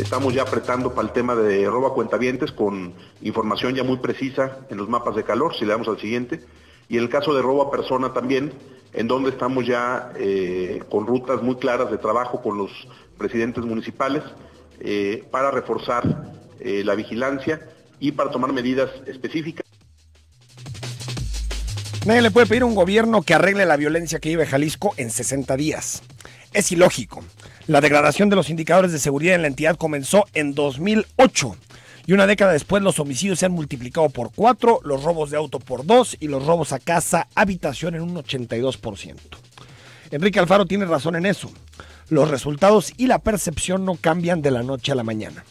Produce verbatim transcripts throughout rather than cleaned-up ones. Estamos ya apretando para el tema de robo a cuentavientes con información ya muy precisa en los mapas de calor, si le damos al siguiente. Y en el caso de robo a persona también, en donde estamos ya eh, con rutas muy claras de trabajo con los presidentes municipales eh, para reforzar eh, la vigilancia y para tomar medidas específicas. Nadie le puede pedir a un gobierno que arregle la violencia que vive Jalisco en sesenta días. Es ilógico. La degradación de los indicadores de seguridad en la entidad comenzó en dos mil ocho y una década después los homicidios se han multiplicado por cuatro, los robos de auto por dos y los robos a casa, habitación en un ochenta y dos por ciento. Enrique Alfaro tiene razón en eso. Los resultados y la percepción no cambian de la noche a la mañana.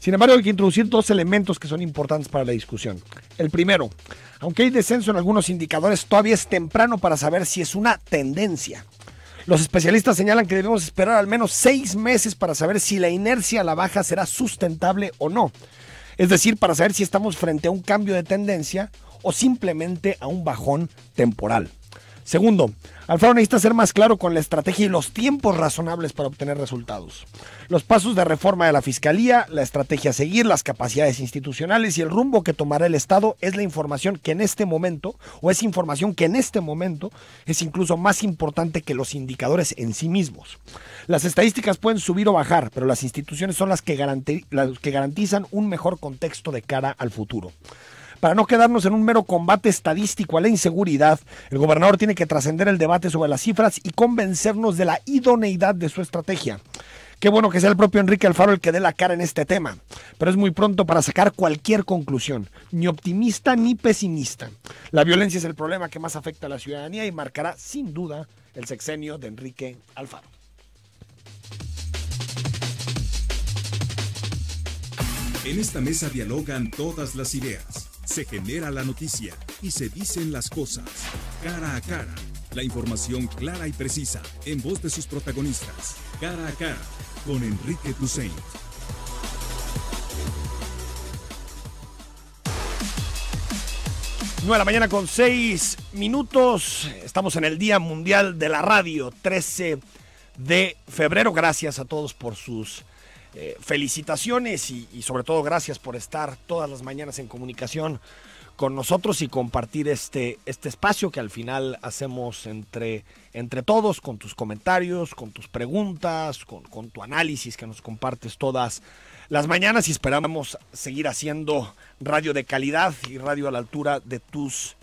Sin embargo, hay que introducir dos elementos que son importantes para la discusión. El primero, aunque hay descenso en algunos indicadores, todavía es temprano para saber si es una tendencia. Los especialistas señalan que debemos esperar al menos seis meses para saber si la inercia a la baja será sustentable o no. Es decir, para saber si estamos frente a un cambio de tendencia o simplemente a un bajón temporal. Segundo, Alfaro necesita ser más claro con la estrategia y los tiempos razonables para obtener resultados. Los pasos de reforma de la Fiscalía, la estrategia a seguir, las capacidades institucionales y el rumbo que tomará el Estado es la información que en este momento, o es información que en este momento es incluso más importante que los indicadores en sí mismos. Las estadísticas pueden subir o bajar, pero las instituciones son las que garanti- las que garantizan un mejor contexto de cara al futuro. Para no quedarnos en un mero combate estadístico a la inseguridad, el gobernador tiene que trascender el debate sobre las cifras y convencernos de la idoneidad de su estrategia. Qué bueno que sea el propio Enrique Alfaro el que dé la cara en este tema, pero es muy pronto para sacar cualquier conclusión, ni optimista ni pesimista. La violencia es el problema que más afecta a la ciudadanía y marcará sin duda el sexenio de Enrique Alfaro. En esta mesa dialogan todas las ideas. Se genera la noticia y se dicen las cosas. Cara a cara, la información clara y precisa en voz de sus protagonistas. Cara a cara, con Enrique Toussaint. nueve de la mañana con seis minutos. Estamos en el Día Mundial de la Radio, trece de febrero. Gracias a todos por sus Eh, felicitaciones y, y sobre todo gracias por estar todas las mañanas en comunicación con nosotros y compartir este, este espacio que al final hacemos entre, entre todos, con tus comentarios, con tus preguntas, con, con tu análisis que nos compartes todas las mañanas, y esperamos seguir haciendo radio de calidad y radio a la altura de tus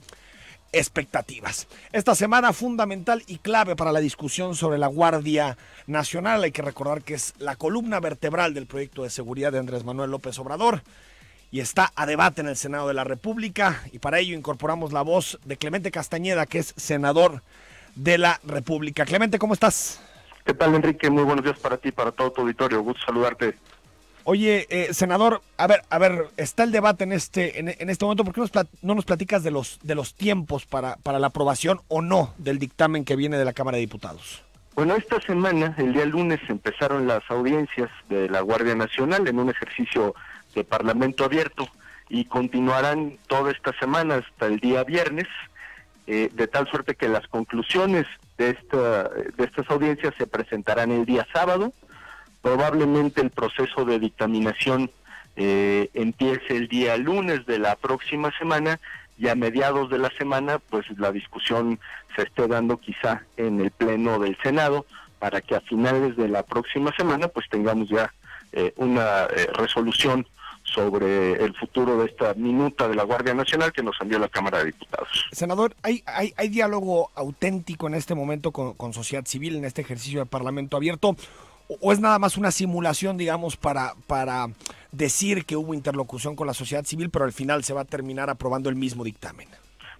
expectativas. Esta semana fundamental y clave para la discusión sobre la Guardia Nacional. Hay que recordar que es la columna vertebral del proyecto de seguridad de Andrés Manuel López Obrador y está a debate en el Senado de la República, y para ello incorporamos la voz de Clemente Castañeda, que es senador de la República. Clemente, ¿cómo estás? ¿Qué tal, Enrique? Muy buenos días para ti, para todo tu auditorio. Gusto saludarte. Oye, eh, senador, a ver, a ver, está el debate en este, en, en este momento. ¿Por qué nos plat, no nos platicas de los de los tiempos para, para la aprobación o no del dictamen que viene de la Cámara de Diputados? Bueno, esta semana, el día lunes, empezaron las audiencias de la Guardia Nacional en un ejercicio de parlamento abierto y continuarán toda esta semana hasta el día viernes, eh, de tal suerte que las conclusiones de esta de estas audiencias se presentarán el día sábado. Probablemente el proceso de dictaminación eh, empiece el día lunes de la próxima semana, y a mediados de la semana pues la discusión se esté dando quizá en el Pleno del Senado, para que a finales de la próxima semana pues tengamos ya eh, una eh, resolución sobre el futuro de esta minuta de la Guardia Nacional que nos envió la Cámara de Diputados. Senador, ¿hay, hay, hay diálogo auténtico en este momento con, con sociedad civil en este ejercicio de Parlamento abierto? ¿O es nada más una simulación, digamos, para, para decir que hubo interlocución con la sociedad civil, pero al final se va a terminar aprobando el mismo dictamen?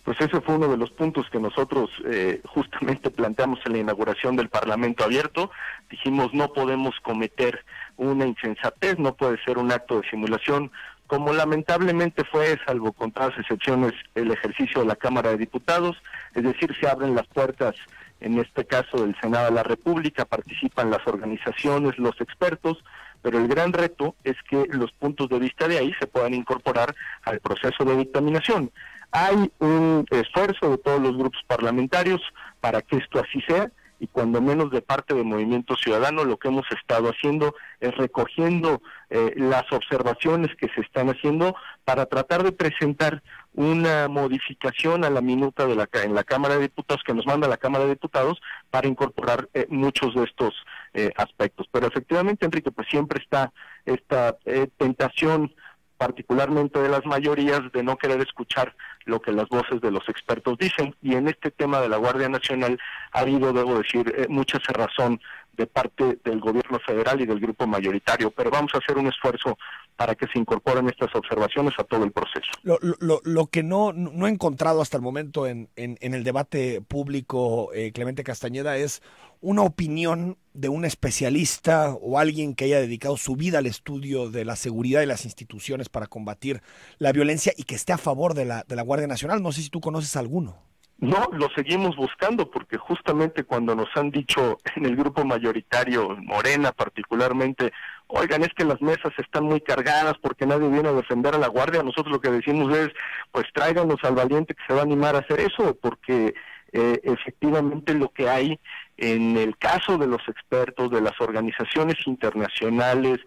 Pues ese fue uno de los puntos que nosotros eh, justamente planteamos en la inauguración del Parlamento Abierto. Dijimos, no podemos cometer una insensatez, no puede ser un acto de simulación, como lamentablemente fue, salvo contadas excepciones, el ejercicio de la Cámara de Diputados. Es decir, se abren las puertas, en este caso del Senado de la República, participan las organizaciones, los expertos, pero el gran reto es que los puntos de vista de ahí se puedan incorporar al proceso de dictaminación. Hay un esfuerzo de todos los grupos parlamentarios para que esto así sea, y cuando menos de parte del Movimiento Ciudadano, lo que hemos estado haciendo es recogiendo eh, las observaciones que se están haciendo para tratar de presentar una modificación a la minuta de la en la Cámara de Diputados, que nos manda la Cámara de Diputados, para incorporar eh, muchos de estos eh, aspectos. Pero efectivamente, Enrique, pues siempre está esta eh, tentación, particularmente de las mayorías, de no querer escuchar lo que las voces de los expertos dicen, y en este tema de la Guardia Nacional ha habido, debo decir, eh, mucha cerrazón de parte del gobierno federal y del grupo mayoritario, pero vamos a hacer un esfuerzo para que se incorporen estas observaciones a todo el proceso. Lo, lo, lo que no, no he encontrado hasta el momento en, en, en el debate público, eh, Clemente Castañeda, es una opinión de un especialista o alguien que haya dedicado su vida al estudio de la seguridad y las instituciones para combatir la violencia y que esté a favor de la, de la Guardia Nacional. No sé si tú conoces alguno. No, lo seguimos buscando, porque justamente cuando nos han dicho en el grupo mayoritario, Morena particularmente, oigan, es que las mesas están muy cargadas porque nadie viene a defender a la Guardia, nosotros lo que decimos es, pues tráiganos al valiente que se va a animar a hacer eso, porque eh, efectivamente lo que hay en el caso de los expertos, de las organizaciones internacionales,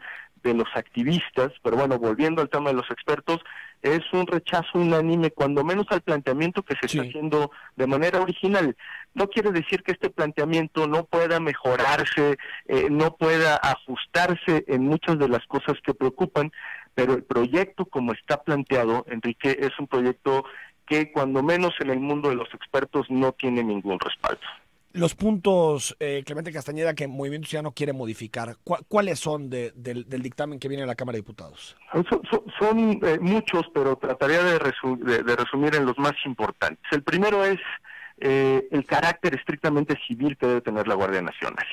de los activistas, pero bueno, volviendo al tema de los expertos, es un rechazo unánime, cuando menos al planteamiento que se sí. está haciendo de manera original. No quiere decir que este planteamiento no pueda mejorarse, eh, no pueda ajustarse en muchas de las cosas que preocupan, pero el proyecto como está planteado, Enrique, es un proyecto que cuando menos en el mundo de los expertos no tiene ningún respaldo. Los puntos, eh, Clemente Castañeda, que Movimiento Ciudadano quiere modificar, ¿cu ¿cuáles son de, del, del dictamen que viene de la Cámara de Diputados? Son, son, son eh, muchos, pero trataría de, resu de, de resumir en los más importantes. El primero es eh, el carácter estrictamente civil que debe tener la Guardia Nacional.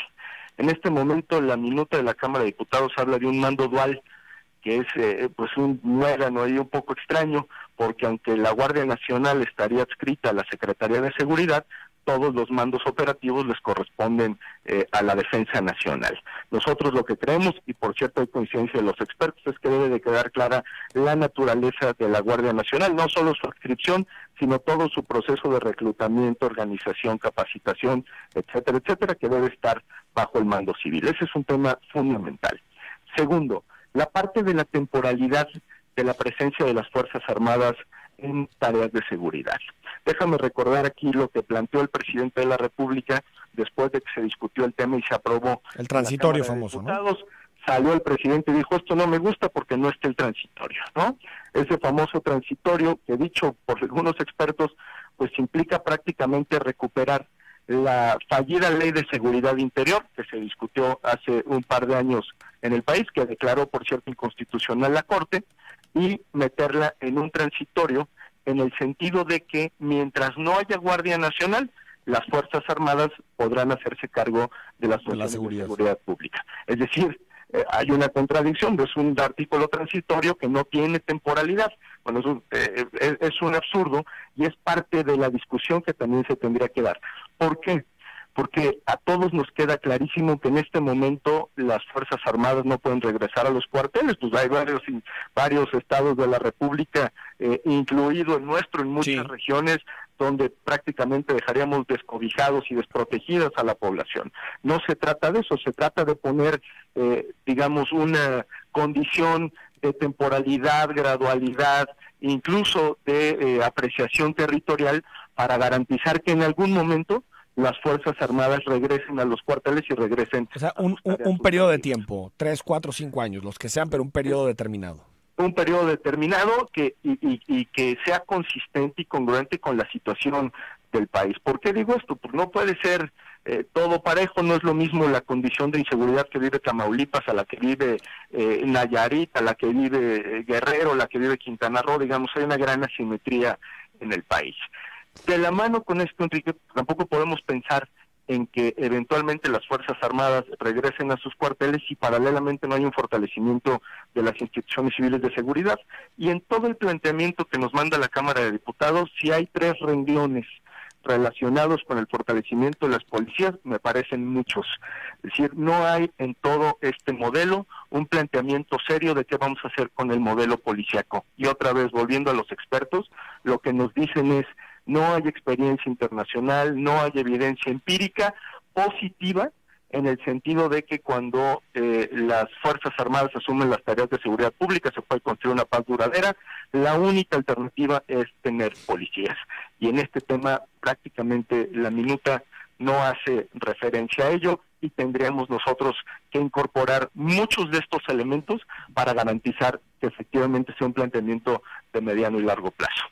En este momento, la minuta de la Cámara de Diputados habla de un mando dual, que es eh, pues un muérano ahí un poco extraño, porque aunque la Guardia Nacional estaría adscrita a la Secretaría de Seguridad, todos los mandos operativos les corresponden eh, a la Defensa Nacional. Nosotros lo que creemos, y por cierto hay coincidencia de los expertos, es que debe de quedar clara la naturaleza de la Guardia Nacional, no solo su adscripción, sino todo su proceso de reclutamiento, organización, capacitación, etcétera, etcétera, que debe estar bajo el mando civil. Ese es un tema fundamental. Segundo, la parte de la temporalidad de la presencia de las Fuerzas Armadas en tareas de seguridad. Déjame recordar aquí lo que planteó el presidente de la República después de que se discutió el tema y se aprobó el transitorio famoso, ¿no? Salió el presidente y dijo, esto no me gusta porque no está el transitorio, ¿no? Ese famoso transitorio que, dicho por algunos expertos, pues implica prácticamente recuperar la fallida ley de seguridad interior que se discutió hace un par de años en el país, que declaró, por cierto, inconstitucional la Corte, y meterla en un transitorio en el sentido de que mientras no haya Guardia Nacional, las Fuerzas Armadas podrán hacerse cargo de las funciones de la seguridad. de seguridad pública. Es decir, eh, hay una contradicción, es un artículo transitorio que no tiene temporalidad. Bueno, es un, eh, es, es un absurdo y es parte de la discusión que también se tendría que dar. ¿Por qué? Porque a todos nos queda clarísimo que en este momento las Fuerzas Armadas no pueden regresar a los cuarteles, pues hay varios varios estados de la República, eh, incluido el nuestro, en muchas sí. regiones, donde prácticamente dejaríamos descobijados y desprotegidas a la población. No se trata de eso, se trata de poner, eh, digamos, una condición de temporalidad, gradualidad, incluso de eh, apreciación territorial, para garantizar que en algún momento las Fuerzas Armadas regresen a los cuarteles y regresen. O sea, un, un, un periodo de tiempo, tres, cuatro, cinco años, los que sean, pero un periodo determinado. Un periodo determinado que y, y, y que sea consistente y congruente con la situación del país. ¿Por qué digo esto? Pues no puede ser eh, todo parejo, no es lo mismo la condición de inseguridad que vive Tamaulipas a la que vive eh, Nayarit, a la que vive eh, Guerrero, a la que vive Quintana Roo, digamos, hay una gran asimetría en el país. De la mano con esto, Enrique, tampoco podemos pensar en que eventualmente las Fuerzas Armadas regresen a sus cuarteles y paralelamente no hay un fortalecimiento de las instituciones civiles de seguridad. Y en todo el planteamiento que nos manda la Cámara de Diputados, si hay tres renglones relacionados con el fortalecimiento de las policías, me parecen muchos. Es decir, no hay en todo este modelo un planteamiento serio de qué vamos a hacer con el modelo policiaco. Y otra vez, volviendo a los expertos, lo que nos dicen es: no hay experiencia internacional, no hay evidencia empírica, positiva en el sentido de que cuando eh, las Fuerzas Armadas asumen las tareas de seguridad pública se puede construir una paz duradera. La única alternativa es tener policías. Y en este tema prácticamente la minuta no hace referencia a ello y tendríamos nosotros que incorporar muchos de estos elementos para garantizar que efectivamente sea un planteamiento de mediano y largo plazo.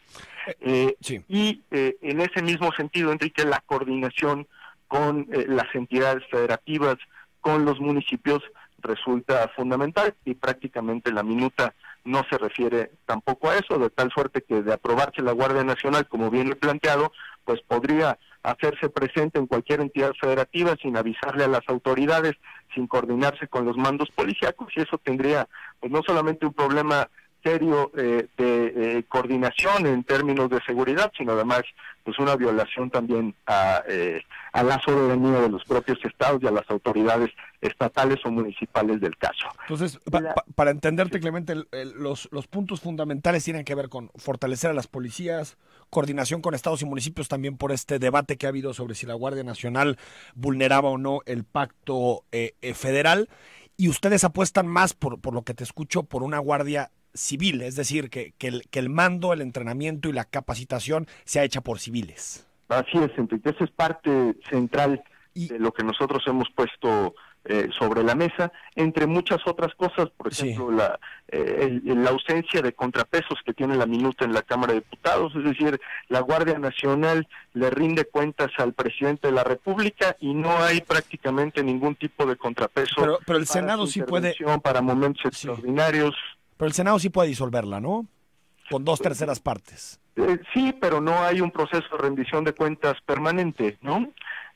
Eh, sí. Y eh, en ese mismo sentido, Enrique, la coordinación con eh, las entidades federativas, con los municipios, resulta fundamental y prácticamente la minuta no se refiere tampoco a eso, de tal suerte que de aprobarse la Guardia Nacional, como bien planteado, pues podría hacerse presente en cualquier entidad federativa sin avisarle a las autoridades, sin coordinarse con los mandos policíacos, y eso tendría pues no solamente un problema serio eh, de eh, coordinación en términos de seguridad, sino además pues una violación también a, eh, a la soberanía de los propios estados y a las autoridades estatales o municipales del caso. Entonces, pa, pa, para entenderte, Clemente, el, el, los, los puntos fundamentales tienen que ver con fortalecer a las policías, coordinación con estados y municipios también por este debate que ha habido sobre si la Guardia Nacional vulneraba o no el pacto eh, eh, federal, y ustedes apuestan más, por, por lo que te escucho, por una guardia civil, es decir, que, que, el, que el mando, el entrenamiento y la capacitación sea hecha por civiles. Así es, Enrique, eso es parte central y... de lo que nosotros hemos puesto eh, sobre la mesa, entre muchas otras cosas, por ejemplo, sí. la, eh, el, la ausencia de contrapesos que tiene la minuta en la Cámara de Diputados, es decir, la Guardia Nacional le rinde cuentas al presidente de la República y no hay prácticamente ningún tipo de contrapeso. Pero, pero el Senado sí puede... Para momentos sí. extraordinarios... Pero el Senado sí puede disolverla, ¿no? Con dos terceras partes. Eh, sí, pero no hay un proceso de rendición de cuentas permanente, ¿no?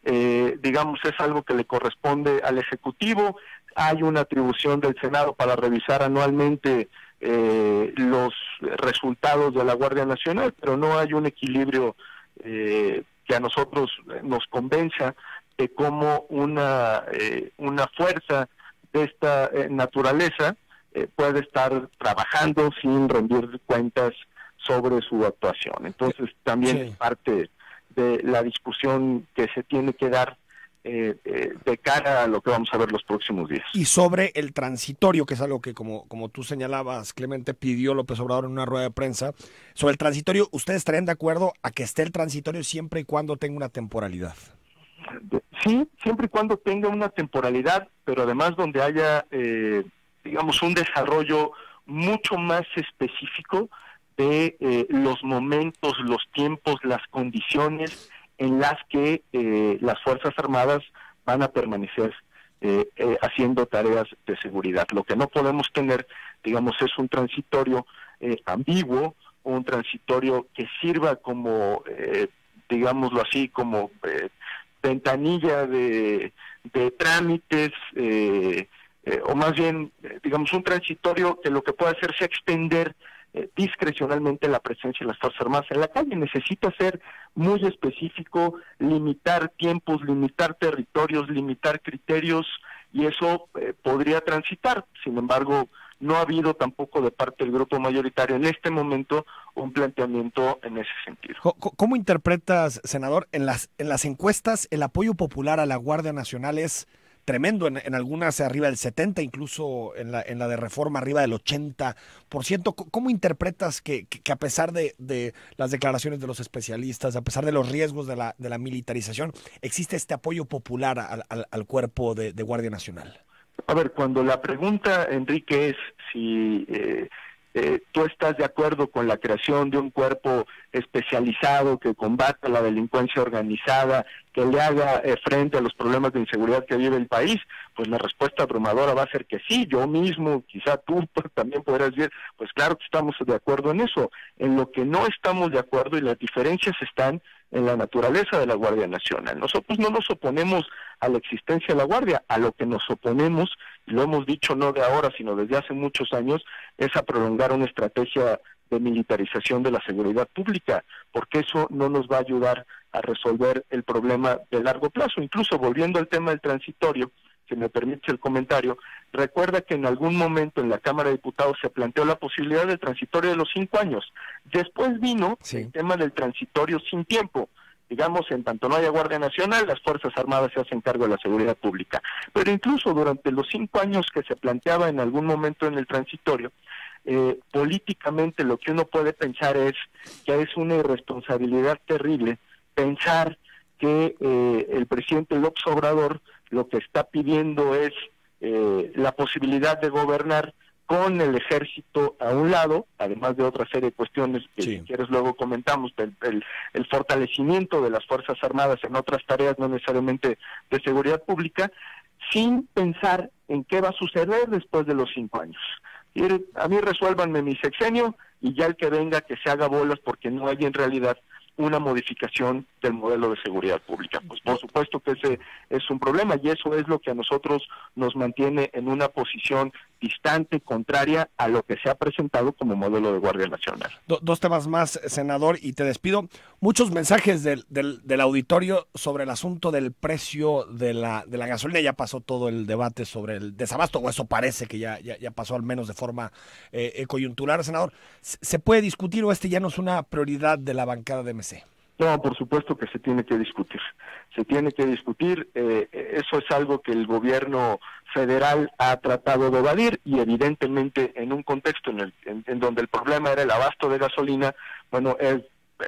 Eh, digamos, es algo que le corresponde al Ejecutivo. Hay una atribución del Senado para revisar anualmente eh, los resultados de la Guardia Nacional, pero no hay un equilibrio eh, que a nosotros nos convenza de cómo una, eh, una fuerza de esta eh, naturaleza Eh, puede estar trabajando sin rendir cuentas sobre su actuación. Entonces también sí. es parte de la discusión que se tiene que dar eh, eh, de cara a lo que vamos a ver los próximos días. Y sobre el transitorio, que es algo que como, como tú señalabas, Clemente, pidió López Obrador en una rueda de prensa, sobre el transitorio, ¿ustedes estarían de acuerdo a que esté el transitorio siempre y cuando tenga una temporalidad? Sí, siempre y cuando tenga una temporalidad, pero además donde haya... Eh, digamos, un desarrollo mucho más específico de eh, los momentos, los tiempos, las condiciones en las que eh, las Fuerzas Armadas van a permanecer eh, eh, haciendo tareas de seguridad. Lo que no podemos tener, digamos, es un transitorio eh, ambiguo, un transitorio que sirva como, eh, digámoslo así, como eh, ventanilla de, de trámites, eh, Eh, o más bien, eh, digamos, un transitorio que lo que puede hacer sea extender eh, discrecionalmente la presencia de las Fuerzas Armadas en la calle. Necesita ser muy específico, limitar tiempos, limitar territorios, limitar criterios, y eso eh, podría transitar. Sin embargo, no ha habido tampoco de parte del grupo mayoritario en este momento un planteamiento en ese sentido. ¿Cómo interpretas, senador, en las, en las encuestas el apoyo popular a la Guardia Nacional es... tremendo, en, en algunas arriba del setenta, incluso en la, en la de Reforma arriba del ochenta por ciento. ¿Cómo interpretas que, que, que a pesar de, de las declaraciones de los especialistas, a pesar de los riesgos de la, de la militarización, existe este apoyo popular al, al, al cuerpo de, de Guardia Nacional? A ver, cuando la pregunta, Enrique, es si eh, eh, tú estás de acuerdo con la creación de un cuerpo especializado que combata la delincuencia organizada, que le haga eh, frente a los problemas de inseguridad que vive el país, pues la respuesta abrumadora va a ser que sí. Yo mismo, quizá tú también podrás decir, pues claro que estamos de acuerdo en eso. En lo que no estamos de acuerdo y las diferencias están en la naturaleza de la Guardia Nacional. Nosotros no nos oponemos a la existencia de la Guardia, a lo que nos oponemos, y lo hemos dicho no de ahora, sino desde hace muchos años, es a prolongar una estrategia de militarización de la seguridad pública, porque eso no nos va a ayudar a resolver el problema de largo plazo. Incluso, volviendo al tema del transitorio, si me permites el comentario, recuerda que en algún momento en la Cámara de Diputados se planteó la posibilidad del transitorio de los cinco años. Después vino sí. el tema del transitorio sin tiempo. digamos, en tanto no haya Guardia Nacional, las Fuerzas Armadas se hacen cargo de la seguridad pública. Pero incluso durante los cinco años que se planteaba en algún momento en el transitorio, eh, políticamente lo que uno puede pensar es que es una irresponsabilidad terrible pensar que eh, el presidente López Obrador lo que está pidiendo es eh, la posibilidad de gobernar con el ejército a un lado, además de otra serie de cuestiones que sí. si quieres luego comentamos, el, el, el fortalecimiento de las Fuerzas Armadas en otras tareas, no necesariamente de seguridad pública, sin pensar en qué va a suceder después de los cinco años. Y a mí resuélvanme mi sexenio y ya el que venga que se haga bolas, porque no hay en realidad una modificación del modelo de seguridad pública. Pues por supuesto que ese es un problema y eso es lo que a nosotros nos mantiene en una posición distante, contraria a lo que se ha presentado como modelo de Guardia Nacional. Do, dos temas más, senador, y te despido. Muchos mensajes del, del, del auditorio sobre el asunto del precio de la, de la gasolina. Ya pasó todo el debate sobre el desabasto, o eso parece que ya, ya, ya pasó, al menos de forma eh, coyuntural, senador. ¿Se puede discutir o este ya no es una prioridad de la bancada de M C? No, por supuesto que se tiene que discutir. Se tiene que discutir. Eh, eso es algo que el gobierno federal ha tratado de evadir y evidentemente en un contexto en, el, en, en donde el problema era el abasto de gasolina, bueno, es eh,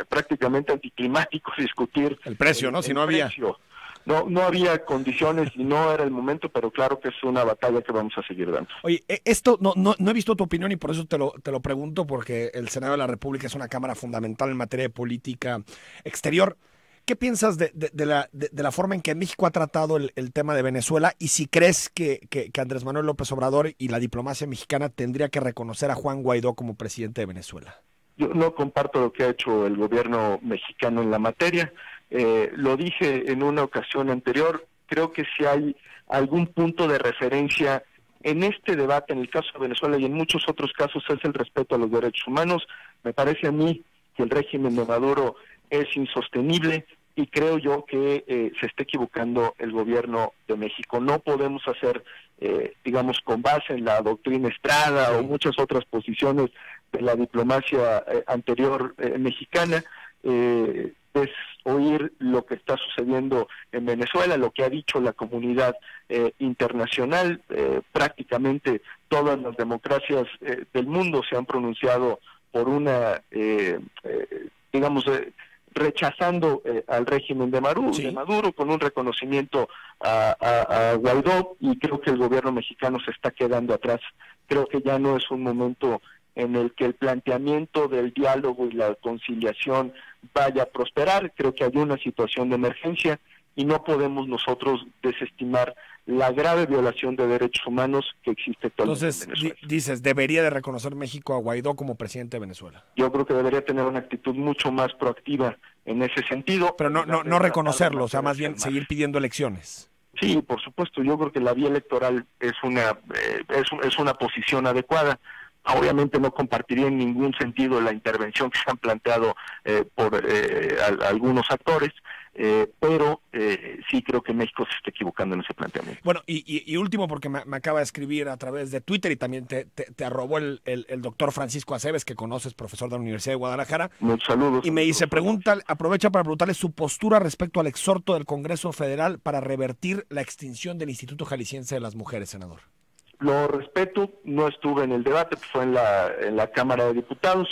prácticamente anticlimático discutir el precio, ¿no? El, el si no había... precio. No, no había condiciones y no era el momento, pero claro que es una batalla que vamos a seguir dando. Oye, esto no, no, no he visto tu opinión y por eso te lo, te lo pregunto, porque el Senado de la República es una cámara fundamental en materia de política exterior. ¿Qué piensas de, de, de, la, de, de la forma en que México ha tratado el, el tema de Venezuela y si crees que, que, que Andrés Manuel López Obrador y la diplomacia mexicana tendría que reconocer a Juan Guaidó como presidente de Venezuela? Yo no comparto lo que ha hecho el gobierno mexicano en la materia. Eh, lo dije en una ocasión anterior, creo que si hay algún punto de referencia en este debate, en el caso de Venezuela y en muchos otros casos, es el respeto a los derechos humanos. Me parece a mí que el régimen de Maduro es insostenible y creo yo que eh, se está equivocando el gobierno de México. No podemos hacer, eh, digamos, con base en la doctrina Estrada o muchas otras posiciones de la diplomacia eh, anterior eh, mexicana, eh, es oír lo que está sucediendo en Venezuela, lo que ha dicho la comunidad eh, internacional. Eh, prácticamente todas las democracias eh, del mundo se han pronunciado por una, eh, eh, digamos, eh, rechazando eh, al régimen de Maduro, sí. de Maduro, con un reconocimiento a, a, a Guaidó, y creo que el gobierno mexicano se está quedando atrás. Creo que ya no es un momento en el que el planteamiento del diálogo y la conciliación vaya a prosperar. Creo que hay una situación de emergencia y no podemos nosotros desestimar la grave violación de derechos humanos que existe actualmente en Venezuela. Entonces, dices, ¿debería de reconocer México a Guaidó como presidente de Venezuela? Yo creo que debería tener una actitud mucho más proactiva en ese sentido. Pero no, no, no reconocerlo, o sea, más bien seguir pidiendo elecciones. Sí, por supuesto, yo creo que la vía electoral es una, eh, es, es una posición adecuada. Obviamente no compartiría en ningún sentido la intervención que se han planteado eh, por eh, a, a algunos actores, eh, pero eh, sí creo que México se está equivocando en ese planteamiento. Bueno, y, y, y último, porque me, me acaba de escribir a través de Twitter y también te, te, te arrobó el, el, el doctor Francisco Aceves, que conoces, profesor de la Universidad de Guadalajara. Muchos saludos. Y me dice, pregunta, aprovecha para preguntarle su postura respecto al exhorto del Congreso Federal para revertir la extinción del Instituto Jalisciense de las Mujeres, senador. Lo respeto, no estuve en el debate, pues fue en la, en la Cámara de Diputados,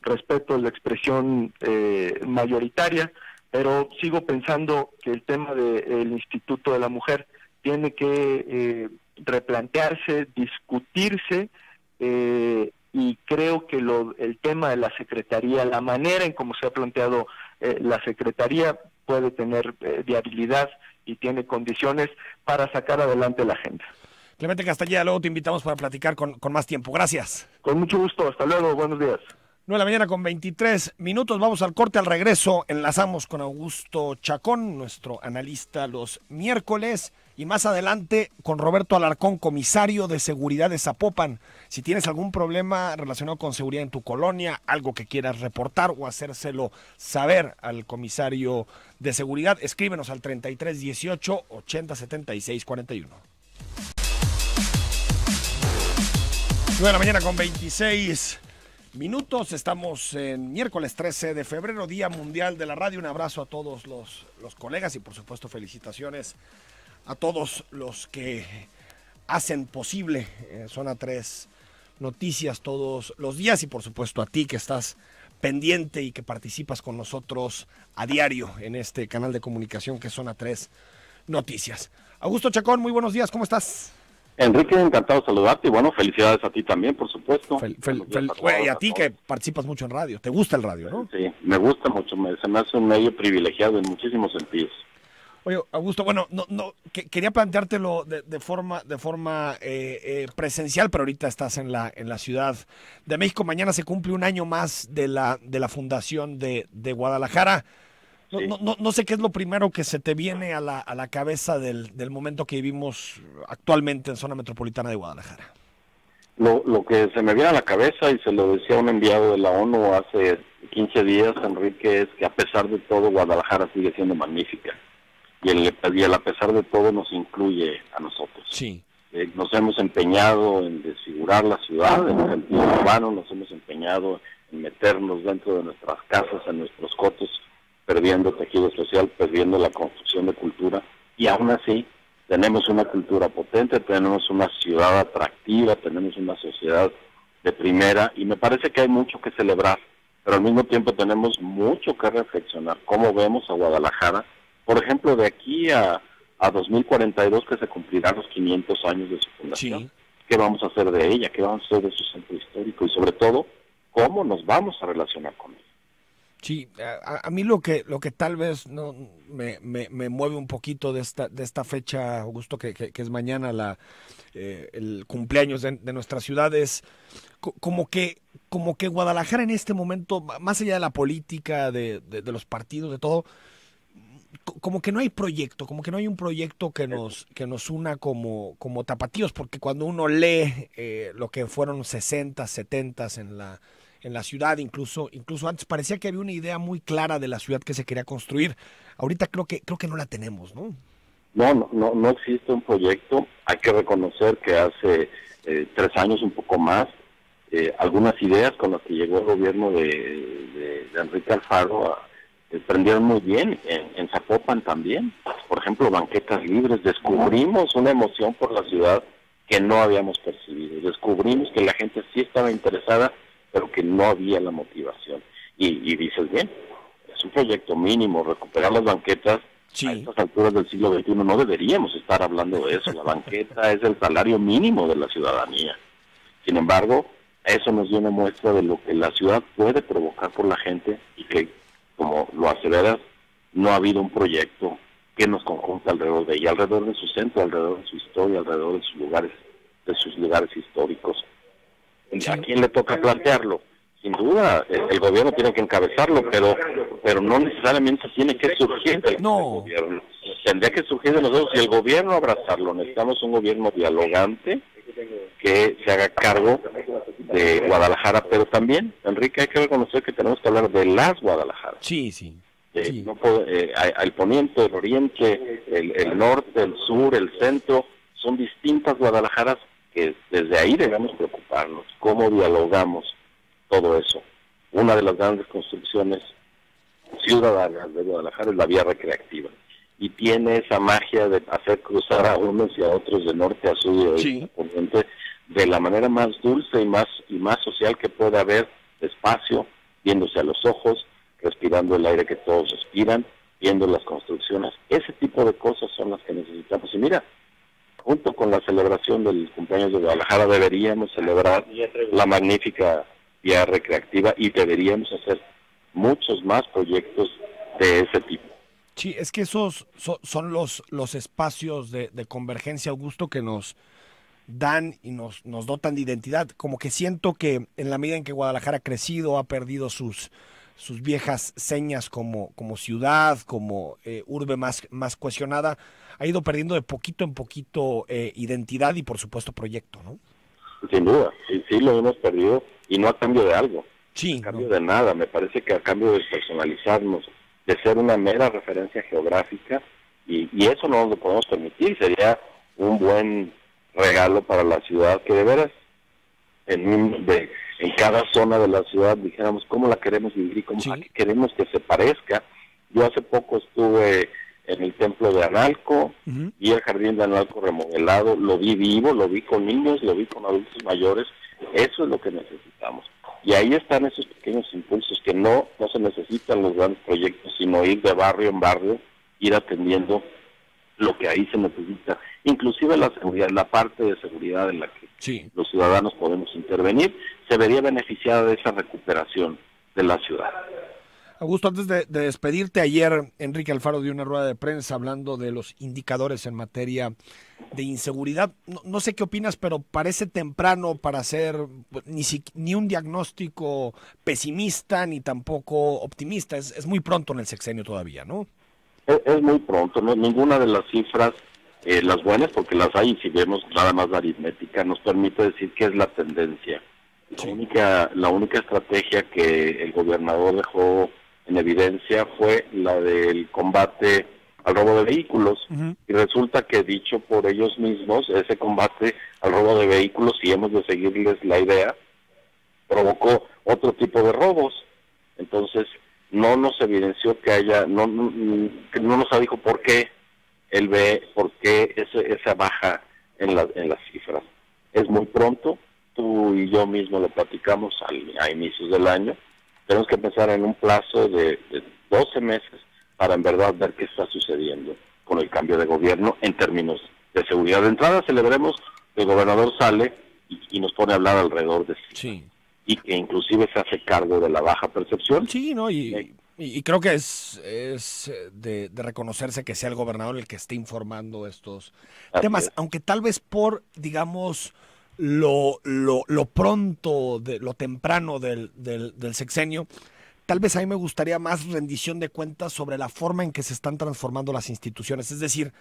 respeto la expresión eh, mayoritaria, pero sigo pensando que el tema del Instituto de la Mujer tiene que eh, replantearse, discutirse, eh, y creo que lo, el tema de la Secretaría, la manera en cómo se ha planteado eh, la Secretaría puede tener eh, viabilidad y tiene condiciones para sacar adelante la agenda. Clemente Castañeda, luego te invitamos para platicar con, con más tiempo. Gracias. Con mucho gusto. Hasta luego. Buenos días. nueve de la mañana con veintitrés minutos. Vamos al corte. Al regreso enlazamos con Augusto Chacón, nuestro analista los miércoles. Y más adelante con Roberto Alarcón, comisario de seguridad de Zapopan. Si tienes algún problema relacionado con seguridad en tu colonia, algo que quieras reportar o hacérselo saber al comisario de seguridad, escríbenos al treinta y tres dieciocho ochenta setenta y seis cuarenta y uno. nueve de la mañana con veintiséis minutos. Estamos en miércoles trece de febrero, Día Mundial de la Radio. Un abrazo a todos los, los colegas y por supuesto felicitaciones a todos los que hacen posible eh, Zona tres Noticias todos los días y por supuesto a ti que estás pendiente y que participas con nosotros a diario en este canal de comunicación que es Zona tres Noticias. Augusto Chacón, muy buenos días, ¿cómo estás? Enrique, encantado de saludarte y bueno, felicidades a ti también, por supuesto. Fel, fel, fel, a todos, y a, a ti que participas mucho en radio, te gusta el radio, ¿no? Sí, me gusta mucho, me, se me hace un medio privilegiado en muchísimos sentidos. Oye, Augusto, bueno, no, no, que, quería planteártelo de, de forma, de forma eh, eh, presencial, pero ahorita estás en la, en la Ciudad de México. Mañana se cumple un año más de la, de la fundación de, de Guadalajara. No, sí. no, no, no sé qué es lo primero que se te viene a la, a la cabeza del, del momento que vivimos actualmente en zona metropolitana de Guadalajara. Lo, lo que se me viene a la cabeza, y se lo decía un enviado de la ONU hace quince días, Enrique, es que a pesar de todo Guadalajara sigue siendo magnífica. Y el, y el a pesar de todo nos incluye a nosotros. Sí. Eh, nos hemos empeñado en desfigurar la ciudad, en el sentido urbano, nos hemos empeñado en meternos dentro de nuestras casas, en nuestros cotos, perdiendo tejido social, perdiendo la construcción de cultura. Y aún así, tenemos una cultura potente, tenemos una ciudad atractiva, tenemos una sociedad de primera, y me parece que hay mucho que celebrar, pero al mismo tiempo tenemos mucho que reflexionar. ¿Cómo vemos a Guadalajara? Por ejemplo, de aquí a, a dos mil cuarenta y dos, que se cumplirán los quinientos años de su fundación, sí. ¿Qué vamos a hacer de ella? ¿Qué vamos a hacer de su centro histórico? Y sobre todo, ¿cómo nos vamos a relacionar con ella? Sí, a, a mí lo que lo que tal vez no me, me, me mueve un poquito de esta de esta fecha, Augusto, que, que, que es mañana la eh, el cumpleaños de, de nuestra ciudad, es como que como que Guadalajara en este momento, más allá de la política, de, de, de los partidos, de todo, como que no hay proyecto, como que no hay un proyecto que nos que nos una como, como tapatíos, porque cuando uno lee eh, lo que fueron sesentas, setentas en la en la ciudad, incluso incluso antes parecía que había una idea muy clara de la ciudad que se quería construir. Ahorita creo que creo que no la tenemos, ¿no? No, no, no, no existe un proyecto. Hay que reconocer que hace eh, tres años, un poco más, eh, algunas ideas con las que llegó el gobierno de, de, de Enrique Alfaro a prendieron muy bien, en, en Zapopan también, por ejemplo, banquetas libres. Descubrimos una emoción por la ciudad que no habíamos percibido, descubrimos que la gente sí estaba interesada, pero que no había la motivación, y, y dices bien, es un proyecto mínimo, recuperar las banquetas, sí. A estas alturas del siglo veintiuno no deberíamos estar hablando de eso, la banqueta es el salario mínimo de la ciudadanía, sin embargo, eso nos dio una muestra de lo que la ciudad puede provocar por la gente, y que como lo aseveras, no ha habido un proyecto que nos conjunta alrededor de ella, alrededor de su centro, alrededor de su historia, alrededor de sus lugares, de sus lugares históricos. ¿A quién le toca plantearlo? Sin duda, el, el gobierno tiene que encabezarlo, pero pero no necesariamente tiene que surgir del no. gobierno. Tendría que surgir de nosotros y el gobierno abrazarlo. Necesitamos un gobierno dialogante que se haga cargo de Guadalajara, pero también, Enrique, hay que reconocer que tenemos que hablar de las Guadalajara. Sí, sí. Eh, sí. No puedo, eh, el poniente, el oriente, el, el norte, el sur, el centro, son distintas Guadalajaras que desde ahí debemos preocuparnos. ¿Cómo dialogamos todo eso? Una de las grandes construcciones ciudadanas de Guadalajara es la vía recreativa. Y tiene esa magia de hacer cruzar a unos y a otros de norte a sur y de, sí. de la manera más dulce y más y más social que puede haber, despacio, viéndose a los ojos, respirando el aire que todos respiran, viendo las construcciones. Ese tipo de cosas son las que necesitamos. Y mira, junto con la celebración del cumpleaños de Guadalajara deberíamos celebrar la magnífica vía recreativa y deberíamos hacer muchos más proyectos de ese tipo. Sí, es que esos son los, los espacios de, de convergencia, Augusto, que nos dan y nos, nos dotan de identidad. Como que siento que en la medida en que Guadalajara ha crecido, ha perdido sus, sus viejas señas como, como ciudad, como eh, urbe más, más cohesionada, ha ido perdiendo de poquito en poquito eh, identidad y por supuesto proyecto, ¿no? Sin duda, sí, sí lo hemos perdido y no a cambio de algo, sí, a cambio no. de nada. Me parece que a cambio de personalizarnos, de ser una mera referencia geográfica, y, y eso no lo podemos permitir. Sería un buen regalo para la ciudad que de veras, en un, de, en cada zona de la ciudad dijéramos cómo la queremos vivir y cómo sí. a qué queremos que se parezca. Yo hace poco estuve en el templo de Analco, uh-huh. y el jardín de Analco remodelado, lo vi vivo, lo vi con niños, lo vi con adultos mayores. Eso es lo que necesitamos. Y ahí están esos pequeños impulsos que no, no se necesitan los grandes proyectos, sino ir de barrio en barrio, ir atendiendo lo que ahí se necesita. Inclusive la seguridad, la parte de seguridad en la que sí. los ciudadanos podemos intervenir, se vería beneficiada de esa recuperación de la ciudad. Augusto, antes de, de despedirte, ayer Enrique Alfaro dio una rueda de prensa hablando de los indicadores en materia de inseguridad. No, no sé qué opinas, pero parece temprano para hacer ni, si, ni un diagnóstico pesimista ni tampoco optimista. Es, es muy pronto en el sexenio todavía, ¿no? Es, es muy pronto, ¿no? Ninguna de las cifras, eh, las buenas, porque las hay, si vemos nada más la aritmética, nos permite decir qué es la tendencia. La única, la única estrategia que el gobernador dejó en evidencia fue la del combate al robo de vehículos, uh-huh. y resulta que, dicho por ellos mismos, ese combate al robo de vehículos, si hemos de seguirles la idea, provocó otro tipo de robos. Entonces no nos evidenció que haya, no, no, que no nos dijo por qué él ve, por qué ese, esa baja en, la, en las cifras. Es muy pronto, tú y yo mismo lo platicamos al, a inicios del año. Tenemos que pensar en un plazo de, de doce meses para en verdad ver qué está sucediendo con el cambio de gobierno en términos de seguridad. De entrada, celebremos que el gobernador sale y, y nos pone a hablar alrededor de sí. sí. Y que inclusive se hace cargo de la baja percepción. Sí, no y, eh, y, y creo que es, es de, de reconocerse que sea el gobernador el que esté informando estos temas. Es. Aunque tal vez por, digamos... Lo, lo, lo pronto, de, lo temprano del, del, del sexenio, tal vez a mí me gustaría más rendición de cuentas sobre la forma en que se están transformando las instituciones. Es decir,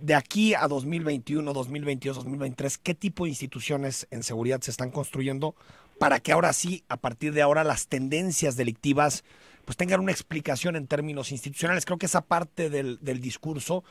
de aquí a dos mil veintiuno, dos mil veintidós, dos mil veintitrés, ¿qué tipo de instituciones en seguridad se están construyendo para que ahora sí, a partir de ahora, las tendencias delictivas pues tengan una explicación en términos institucionales? Creo que esa parte del, del discurso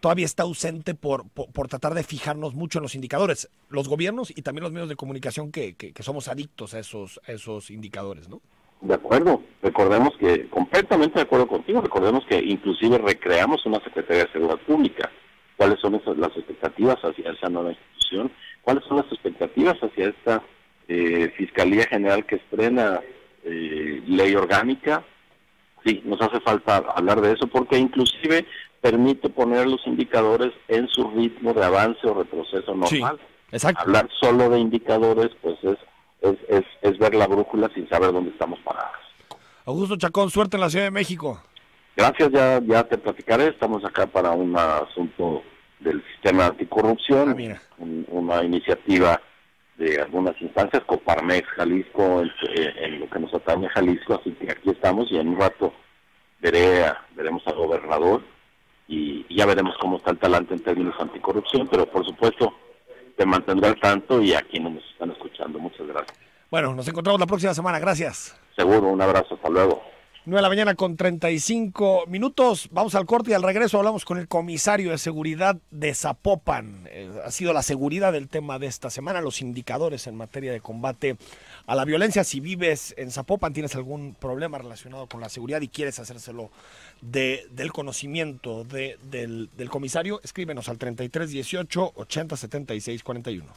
todavía está ausente por, por, por tratar de fijarnos mucho en los indicadores, los gobiernos y también los medios de comunicación que, que, que somos adictos a esos, a esos indicadores, ¿no? De acuerdo, recordemos que, completamente de acuerdo contigo, recordemos que inclusive recreamos una Secretaría de Seguridad Pública. ¿Cuáles son esas, las expectativas hacia esa nueva institución? ¿Cuáles son las expectativas hacia esta eh, Fiscalía General que estrena eh, ley orgánica? Sí, nos hace falta hablar de eso porque inclusive permite poner los indicadores en su ritmo de avance o retroceso normal. Sí, exacto. Hablar solo de indicadores pues es, es, es, es ver la brújula sin saber dónde estamos parados. Augusto Chacón, suerte en la Ciudad de México. Gracias, ya, ya te platicaré. Estamos acá para un asunto del sistema anticorrupción, ah, un, una iniciativa de algunas instancias, Coparmex, Jalisco, en, en lo que nos atañe Jalisco, así que aquí estamos y en un rato veré a, veremos al gobernador y, y ya veremos cómo está el talante en términos anticorrupción, pero por supuesto te mantendré al tanto y a quienes nos están escuchando, muchas gracias. Bueno, nos encontramos la próxima semana, gracias. Seguro, un abrazo, hasta luego. nueve de la mañana con treinta y cinco minutos, vamos al corte y al regreso hablamos con el comisario de seguridad de Zapopan. Eh, ha sido la seguridad del tema de esta semana, los indicadores en materia de combate a la violencia. Si vives en Zapopan, tienes algún problema relacionado con la seguridad y quieres hacérselo de, del conocimiento de, del, del comisario, escríbenos al treinta y tres dieciocho ochenta setenta y seis cuarenta y uno.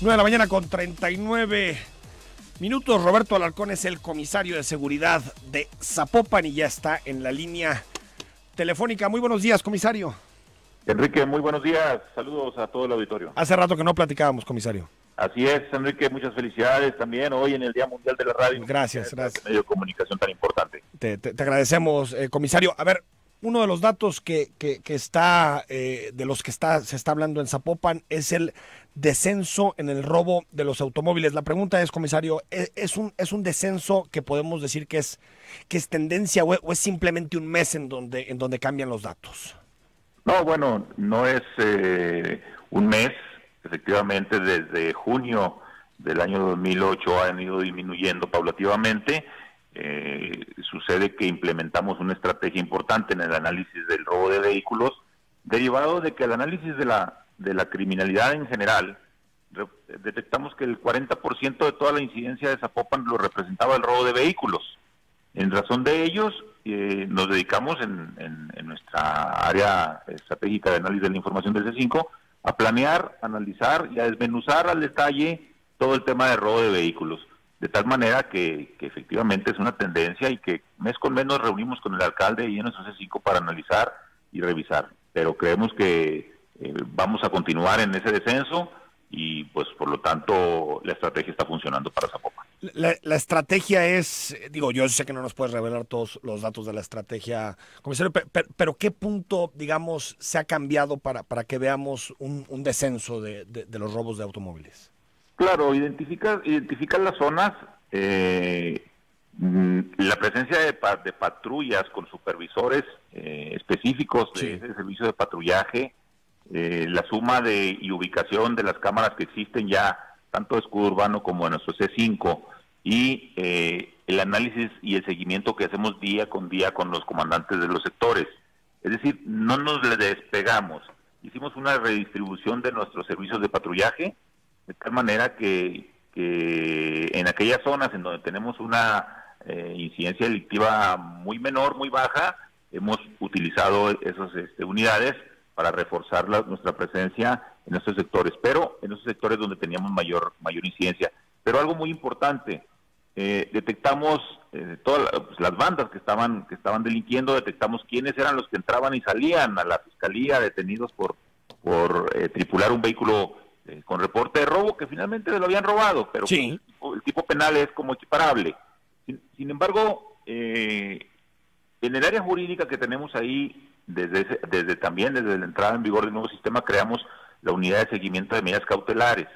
nueve de la mañana con treinta y nueve minutos. Roberto Alarcón es el comisario de seguridad de Zapopan y ya está en la línea telefónica. Muy buenos días, comisario. Enrique, muy buenos días. Saludos a todo el auditorio. Hace rato que no platicábamos, comisario. Así es, Enrique. Muchas felicidades también hoy en el Día Mundial de la Radio. Gracias, gracias. Medio de comunicación tan importante. Te, te, te agradecemos, eh, comisario. A ver, uno de los datos que, que, que está, eh, de los que está, se está hablando en Zapopan es el descenso en el robo de los automóviles. La pregunta es, comisario, ¿es, es, un, es un descenso que podemos decir que es, que es tendencia o es, o es simplemente un mes en donde, en donde cambian los datos? No, bueno, no es eh, un mes. Efectivamente, desde junio del año dos mil ocho han ido disminuyendo paulativamente. Eh, sucede que implementamos una estrategia importante en el análisis del robo de vehículos, derivado de que el análisis de la, de la criminalidad en general, detectamos que el cuarenta por ciento de toda la incidencia de Zapopan lo representaba el robo de vehículos. En razón de ellos, eh, nos dedicamos en, en, en nuestra área estratégica de análisis de la información del C cinco a planear, a analizar y a desmenuzar al detalle todo el tema de robo de vehículos. De tal manera que, que efectivamente es una tendencia y que mes con mes nos reunimos con el alcalde y en el C cinco para analizar y revisar. Pero creemos que eh, vamos a continuar en ese descenso y pues por lo tanto la estrategia está funcionando para Zapopan. La, la estrategia es, digo, yo sé que no nos puedes revelar todos los datos de la estrategia, comisario, pero, pero, pero ¿qué punto, digamos, se ha cambiado para, para que veamos un, un descenso de, de, de los robos de automóviles? Claro, identifica, identifica las zonas, eh, la presencia de, de patrullas con supervisores eh, específicos de sí. ese servicio de patrullaje, eh, la suma de y ubicación de las cámaras que existen ya, tanto de Escudo Urbano como de nuestro C cinco, y eh, el análisis y el seguimiento que hacemos día con día con los comandantes de los sectores. Es decir, no nos despegamos. Hicimos una redistribución de nuestros servicios de patrullaje, de tal manera que, que en aquellas zonas en donde tenemos una eh, incidencia delictiva muy menor, muy baja, hemos utilizado esas este, unidades para reforzar la, nuestra presencia en esos sectores, pero en esos sectores donde teníamos mayor mayor incidencia. Pero algo muy importante, eh, detectamos eh, todas la, pues, las bandas que estaban que estaban delinquiendo, detectamos quiénes eran los que entraban y salían a la fiscalía detenidos por, por eh, tripular un vehículo con reporte de robo, que finalmente lo habían robado, pero sí. el, tipo, el tipo penal es como equiparable. Sin, sin embargo, eh, en el área jurídica que tenemos ahí, desde, ese, desde también desde la entrada en vigor del nuevo sistema, creamos la unidad de seguimiento de medidas cautelares.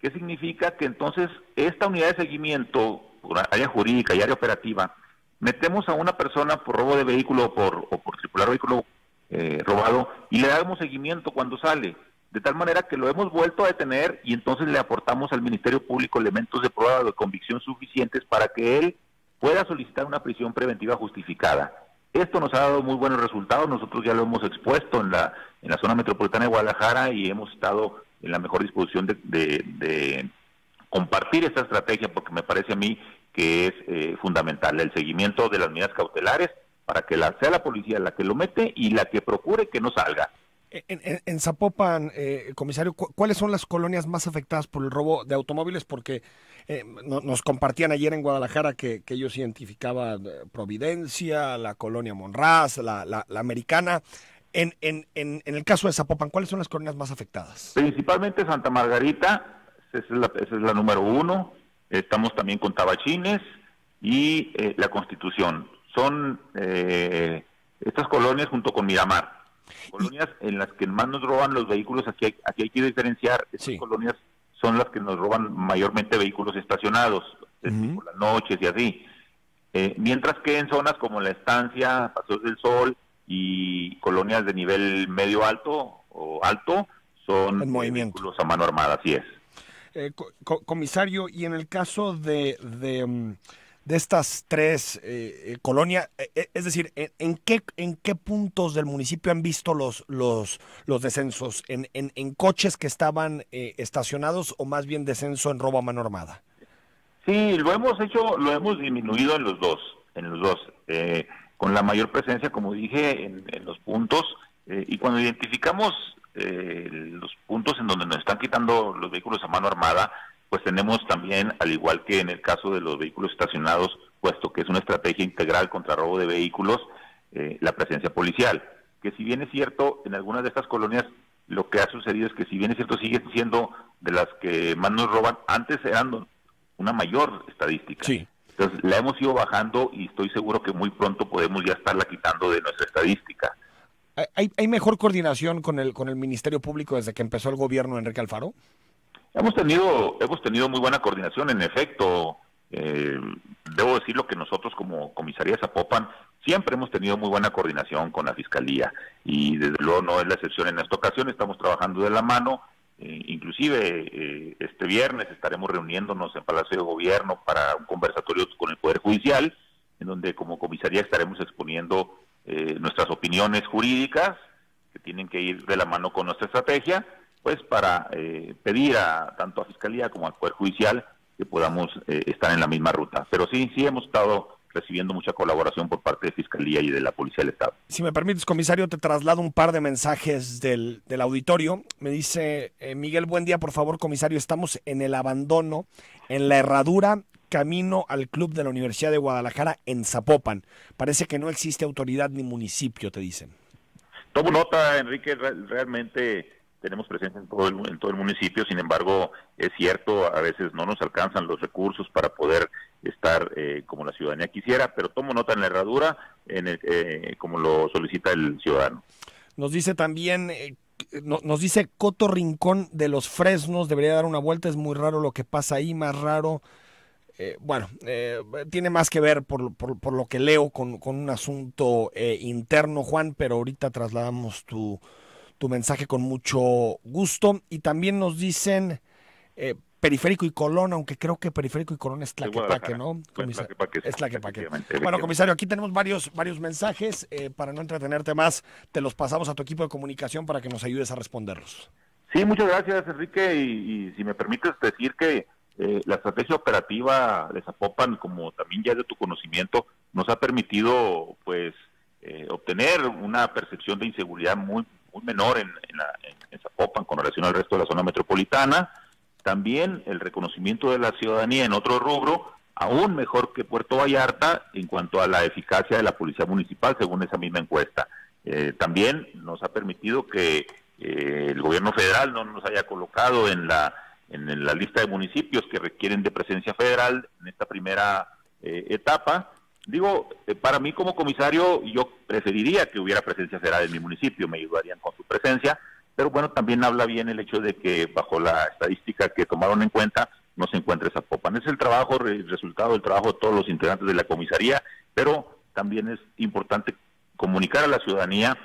¿Qué significa? Que entonces esta unidad de seguimiento, área jurídica y área operativa, metemos a una persona por robo de vehículo o por, o por circular vehículo eh, robado y le damos seguimiento cuando sale. De tal manera que lo hemos vuelto a detener y entonces le aportamos al Ministerio Público elementos de prueba de convicción suficientes para que él pueda solicitar una prisión preventiva justificada. Esto nos ha dado muy buenos resultados, nosotros ya lo hemos expuesto en la, en la zona metropolitana de Guadalajara y hemos estado en la mejor disposición de, de, de compartir esta estrategia porque me parece a mí que es eh, fundamental el seguimiento de las medidas cautelares para que la, sea la policía la que lo mete y la que procure que no salga. En, en, en Zapopan, eh, comisario, cu ¿cuáles son las colonias más afectadas por el robo de automóviles? Porque eh, no, nos compartían ayer en Guadalajara que, que ellos identificaban eh, Providencia, la colonia Monraz, la, la, la Americana. En, en, en, en el caso de Zapopan, ¿cuáles son las colonias más afectadas? Principalmente Santa Margarita, esa es la, esa es la número uno. Estamos también con Tabachines y eh, la Constitución. Son eh, estas colonias junto con Miramar. Colonias en las que más nos roban los vehículos, aquí hay, aquí hay que diferenciar, esas sí. colonias son las que nos roban mayormente vehículos estacionados, uh -huh. por las noches y así. Eh, mientras que en zonas como La Estancia, Paseos del Sol y colonias de nivel medio alto o alto, son vehículos a mano armada, así es. Eh, co comisario, y en el caso de... de um... de estas tres eh, colonias, eh, es decir, ¿en qué en qué puntos del municipio han visto los los los descensos? ¿En, en, en coches que estaban eh, estacionados o más bien descenso en robo a mano armada? Sí, lo hemos hecho, lo hemos disminuido en los dos, en los dos, eh, con la mayor presencia, como dije, en, en los puntos, eh, y cuando identificamos eh, los puntos en donde nos están quitando los vehículos a mano armada, pues tenemos también, al igual que en el caso de los vehículos estacionados, puesto que es una estrategia integral contra robo de vehículos, eh, la presencia policial. Que si bien es cierto, en algunas de estas colonias lo que ha sucedido es que si bien es cierto siguen siendo de las que más nos roban, antes eran una mayor estadística. Sí. Entonces la hemos ido bajando y estoy seguro que muy pronto podemos ya estarla quitando de nuestra estadística. ¿Hay, hay mejor coordinación con el, con el Ministerio Público desde que empezó el gobierno de Enrique Alfaro? Hemos tenido hemos tenido muy buena coordinación, en efecto. Eh, debo decirlo que nosotros como Comisaría Zapopan siempre hemos tenido muy buena coordinación con la Fiscalía y desde luego no es la excepción en esta ocasión, estamos trabajando de la mano, eh, inclusive eh, este viernes estaremos reuniéndonos en Palacio de Gobierno para un conversatorio con el Poder Judicial en donde como comisaría estaremos exponiendo eh, nuestras opiniones jurídicas, que tienen que ir de la mano con nuestra estrategia, pues para eh, pedir a tanto a Fiscalía como al Poder Judicial que podamos eh, estar en la misma ruta. Pero sí, sí hemos estado recibiendo mucha colaboración por parte de Fiscalía y de la Policía del Estado. Si me permites, comisario, te traslado un par de mensajes del, del auditorio. Me dice, eh, Miguel, buen día, por favor, comisario, estamos en el abandono, en la herradura, camino al club de la Universidad de Guadalajara en Zapopan. Parece que no existe autoridad ni municipio, te dicen. Tomo nota, Enrique, realmente tenemos presencia en todo el, en todo el municipio, sin embargo, es cierto, a veces no nos alcanzan los recursos para poder estar eh, como la ciudadanía quisiera, pero tomo nota en la herradura, en el, eh, como lo solicita el ciudadano. Nos dice también, eh, no, nos dice Coto Rincón de los Fresnos, debería dar una vuelta, es muy raro lo que pasa ahí, más raro. Eh, bueno, eh, tiene más que ver por, por, por lo que leo con, con un asunto eh, interno, Juan, pero ahorita trasladamos tu, tu mensaje con mucho gusto. Y también nos dicen eh, Periférico y Colón, aunque creo que Periférico y Colón es Tlaquepaque, ¿no? Comisa pues, Tlaquepaque, es Tlaquepaque. Bueno, comisario, aquí tenemos varios, varios mensajes. Eh, para no entretenerte más, te los pasamos a tu equipo de comunicación para que nos ayudes a responderlos. Sí, muchas gracias, Enrique, y, y si me permites decir que Eh, la estrategia operativa de Zapopan, como también ya es de tu conocimiento, nos ha permitido pues eh, obtener una percepción de inseguridad muy muy menor en, en, la, en Zapopan con relación al resto de la zona metropolitana. También el reconocimiento de la ciudadanía en otro rubro, aún mejor que Puerto Vallarta, en cuanto a la eficacia de la policía municipal, según esa misma encuesta. Eh, también nos ha permitido que eh, el gobierno federal no nos haya colocado en la en la lista de municipios que requieren de presencia federal en esta primera eh, etapa. Digo, eh, para mí como comisario, yo preferiría que hubiera presencia federal en mi municipio, me ayudarían con su presencia, pero bueno, también habla bien el hecho de que bajo la estadística que tomaron en cuenta, no se encuentra Zapopan. Es el trabajo, el resultado del trabajo de todos los integrantes de la comisaría, pero también es importante comunicar a la ciudadanía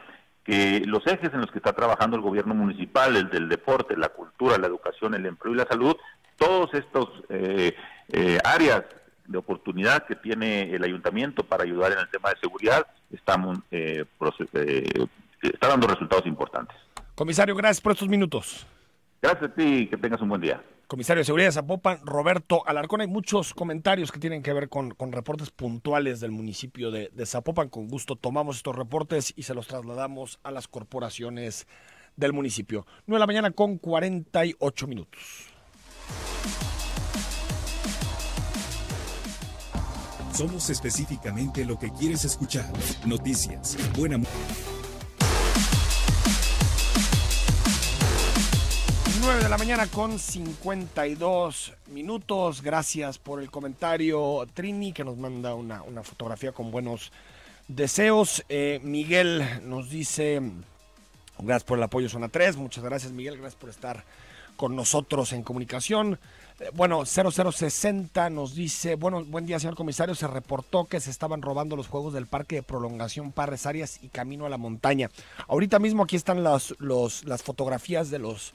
que los ejes en los que está trabajando el gobierno municipal, el del deporte, la cultura, la educación, el empleo y la salud, todos estos eh, eh, áreas de oportunidad que tiene el ayuntamiento para ayudar en el tema de seguridad, estamos, eh, eh, está dando resultados importantes. Comisario, gracias por estos minutos. Gracias a ti, que tengas un buen día. Comisario de Seguridad de Zapopan, Roberto Alarcón. Hay muchos comentarios que tienen que ver con, con reportes puntuales del municipio de, de Zapopan. Con gusto tomamos estos reportes y se los trasladamos a las corporaciones del municipio. nueve de la mañana con cuarenta y ocho minutos. Somos específicamente lo que quieres escuchar. Noticias, buena música. nueve de la mañana con cincuenta y dos minutos. Gracias por el comentario, Trini, que nos manda una, una fotografía con buenos deseos. Eh, Miguel nos dice, gracias por el apoyo Zona tres. Muchas gracias, Miguel, gracias por estar con nosotros en comunicación. Eh, bueno, cero cero sesenta nos dice, bueno, buen día, señor comisario. Se reportó que se estaban robando los juegos del parque de prolongación Parres Arias y Camino a la Montaña. Ahorita mismo aquí están las, los, las fotografías de los...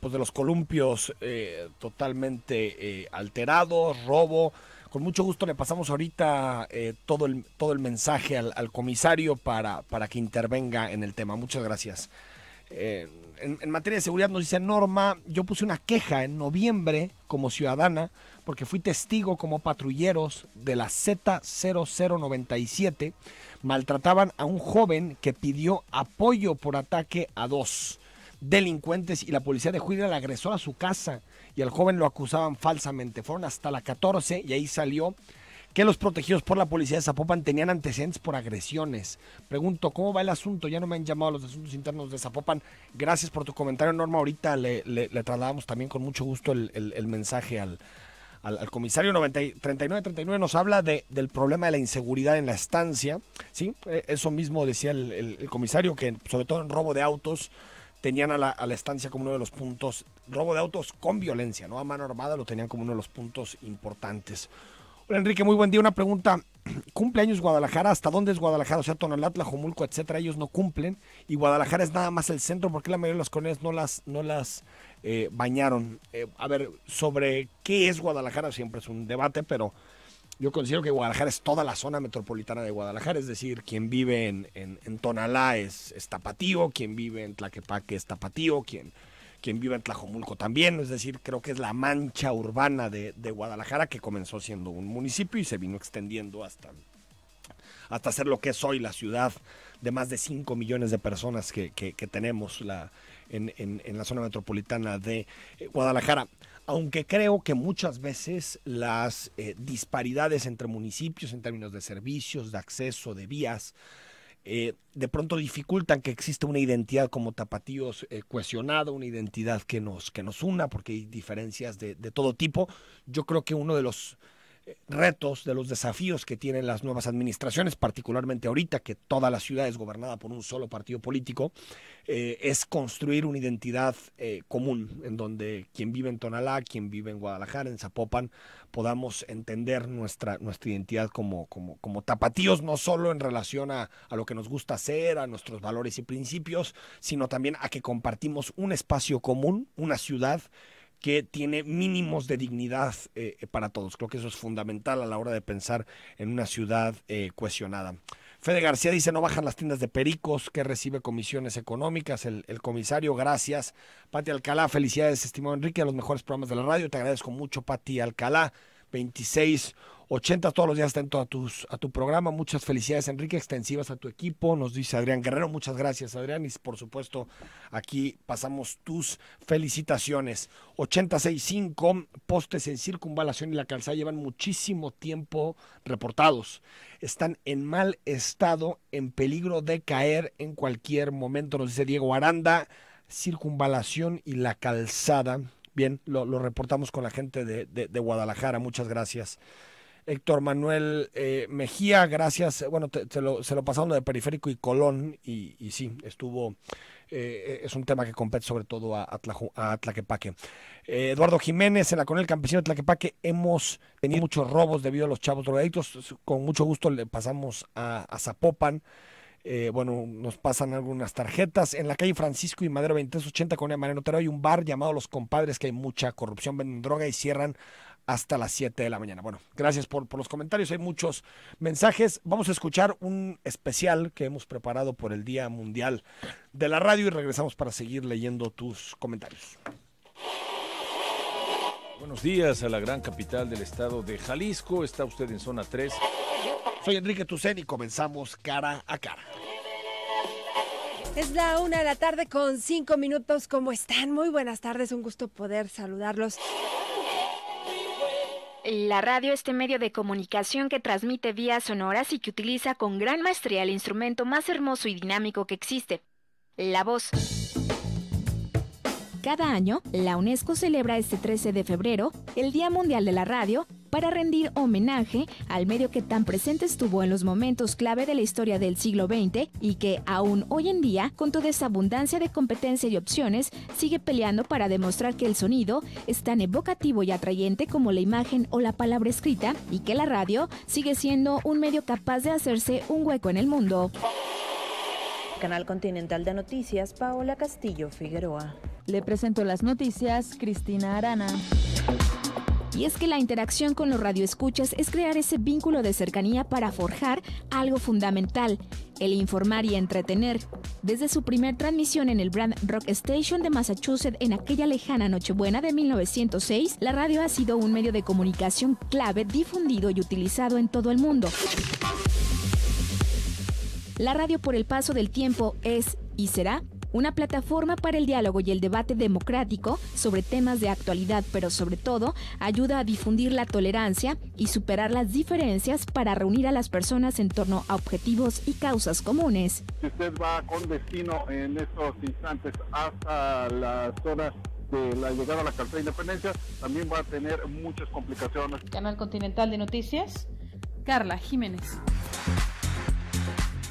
pues de los columpios eh, totalmente eh, alterados, robo. Con mucho gusto le pasamos ahorita eh, todo, el, todo el mensaje al, al comisario para, para que intervenga en el tema. Muchas gracias. Eh, en, en materia de seguridad nos dice Norma, yo puse una queja en noviembre como ciudadana porque fui testigo como patrulleros de la Z cero cero noventa y siete. Maltrataban a un joven que pidió apoyo por ataque a dos delincuentes y la policía de Juárez le agresó a su casa y al joven lo acusaban falsamente. Fueron hasta la catorce y ahí salió que los protegidos por la policía de Zapopan tenían antecedentes por agresiones. Pregunto, ¿cómo va el asunto? Ya no me han llamado a los asuntos internos de Zapopan. Gracias por tu comentario, Norma. Ahorita le, le, le trasladamos también con mucho gusto el, el, el mensaje al, al, al comisario. Noventa, treinta y nueve treinta y nueve nos habla de, del problema de la inseguridad en la estancia, ¿sí? Eso mismo decía el, el, el comisario, que sobre todo en robo de autos tenían a la, a la estancia como uno de los puntos, robo de autos con violencia, ¿no? A mano armada lo tenían como uno de los puntos importantes. Hola, Enrique, muy buen día. Una pregunta, ¿cumpleaños Guadalajara? ¿Hasta dónde es Guadalajara? O sea, Tonalá, Tlajomulco, etcétera, ellos no cumplen. Y Guadalajara es nada más el centro, porque la mayoría de las colonias no las, no las eh, bañaron. Eh, a ver, sobre qué es Guadalajara siempre es un debate, pero Yo considero que Guadalajara es toda la zona metropolitana de Guadalajara, es decir, quien vive en, en, en Tonalá es, es tapatío, quien vive en Tlaquepaque es tapatío, quien, quien vive en Tlajomulco también, es decir, creo que es la mancha urbana de, de Guadalajara, que comenzó siendo un municipio y se vino extendiendo hasta, hasta ser lo que es hoy la ciudad de más de cinco millones de personas que, que, que tenemos la, en, en, en la zona metropolitana de Guadalajara. Aunque creo que muchas veces las eh, disparidades entre municipios en términos de servicios, de acceso, de vías, eh, de pronto dificultan que exista una identidad como tapatíos eh, cohesionada, una identidad que nos, que nos una, porque hay diferencias de, de todo tipo. Yo creo que uno de los retos, de los desafíos que tienen las nuevas administraciones, particularmente ahorita que toda la ciudad es gobernada por un solo partido político, eh, es construir una identidad eh, común, en donde quien vive en Tonalá, quien vive en Guadalajara, en Zapopan, podamos entender nuestra, nuestra identidad como, como, como tapatíos, no solo en relación a, a lo que nos gusta hacer, a nuestros valores y principios, sino también a que compartimos un espacio común, una ciudad que tiene mínimos de dignidad eh, para todos. Creo que eso es fundamental a la hora de pensar en una ciudad eh, cohesionada. Fede García dice, no bajan las tiendas de pericos, que recibe comisiones económicas el, el comisario, gracias. Pati Alcalá, felicidades, estimado Enrique, a los mejores programas de la radio, te agradezco mucho, Pati Alcalá, veintiséis ochenta, todos los días atento a, tus, a tu programa, muchas felicidades, Enrique, extensivas a tu equipo, nos dice Adrián Guerrero, muchas gracias, Adrián, y por supuesto, aquí pasamos tus felicitaciones. ochenta y seis punto cinco, postes en Circunvalación y la Calzada llevan muchísimo tiempo reportados, están en mal estado, en peligro de caer en cualquier momento, nos dice Diego Aranda, Circunvalación y la Calzada. Bien, lo, lo reportamos con la gente de, de, de Guadalajara, muchas gracias. Héctor Manuel eh, Mejía, gracias. Bueno, te, te lo, se lo pasaron de Periférico y Colón, y, y sí, estuvo, eh, es un tema que compete sobre todo a, a, Tlajo, a Tlaquepaque. Eh, Eduardo Jiménez, en la Colonia del Campesino de Tlaquepaque, hemos tenido muchos robos debido a los chavos drogadictos. Con mucho gusto le pasamos a, a Zapopan. Eh, bueno, nos pasan algunas tarjetas. En la calle Francisco y Madero veintitrés ochenta con una Mariano Otero hay un bar llamado Los Compadres, que hay mucha corrupción, venden droga y cierran hasta las siete de la mañana. Bueno, gracias por, por los comentarios, hay muchos mensajes. Vamos a escuchar un especial que hemos preparado por el Día Mundial de la Radio y regresamos para seguir leyendo tus comentarios. Buenos días a la gran capital del estado de Jalisco, está usted en Zona tres. Soy Enrique Toussaint y comenzamos Cara a Cara. Es la una de la tarde con cinco minutos. ¿Cómo están? Muy buenas tardes, un gusto poder saludarlos. La radio, este medio de comunicación que transmite vías sonoras y que utiliza con gran maestría el instrumento más hermoso y dinámico que existe, la voz. Cada año, la UNESCO celebra este trece de febrero el Día Mundial de la Radio para rendir homenaje al medio que tan presente estuvo en los momentos clave de la historia del siglo veinte y que aún hoy en día, con toda esa abundancia de competencia y opciones, sigue peleando para demostrar que el sonido es tan evocativo y atrayente como la imagen o la palabra escrita y que la radio sigue siendo un medio capaz de hacerse un hueco en el mundo. Canal Continental de Noticias, Paola Castillo Figueroa. Le presento las noticias, Cristina Arana. Y es que la interacción con los radioescuchas es crear ese vínculo de cercanía para forjar algo fundamental, el informar y entretener. Desde su primer transmisión en el Brand Rock Station de Massachusetts en aquella lejana Nochebuena de mil novecientos seis, la radio ha sido un medio de comunicación clave, difundido y utilizado en todo el mundo. La radio, por el paso del tiempo, es y será una plataforma para el diálogo y el debate democrático sobre temas de actualidad, pero sobre todo ayuda a difundir la tolerancia y superar las diferencias para reunir a las personas en torno a objetivos y causas comunes. Si usted va con destino en estos instantes hasta la zona de la llegada a la Calzada de Independencia, también va a tener muchas complicaciones. Canal Continental de Noticias, Carla Jiménez.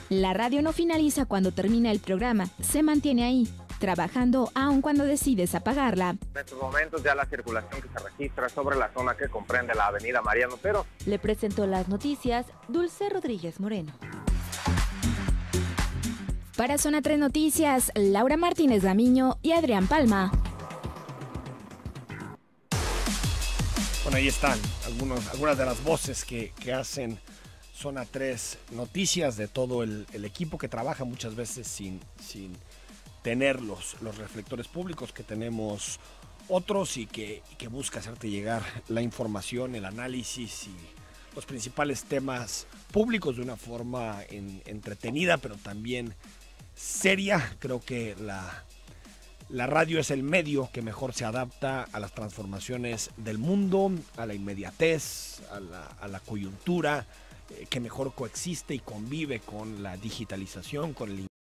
La radio no finaliza cuando termina el programa, se mantiene ahí, trabajando aun cuando decides apagarla. En estos momentos ya la circulación que se registra sobre la zona que comprende la avenida Mariano Otero. Le presentó las noticias, Dulce Rodríguez Moreno. Para Zona tres Noticias, Laura Martínez Gamiño y Adrián Palma. Bueno, ahí están algunos, algunas de las voces que, que hacen Zona tres Noticias, de todo el, el equipo que trabaja muchas veces sin, sin tener los, los reflectores públicos que tenemos otros y que, y que busca hacerte llegar la información, el análisis y los principales temas públicos de una forma en, entretenida, pero también seria. Creo que la, la radio es el medio que mejor se adapta a las transformaciones del mundo, a la inmediatez, a la, a la coyuntura, eh, que mejor coexiste y convive con la digitalización, con el